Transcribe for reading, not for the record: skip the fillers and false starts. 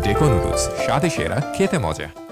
Dekko Noodles, Shade Shera, Kete Moja.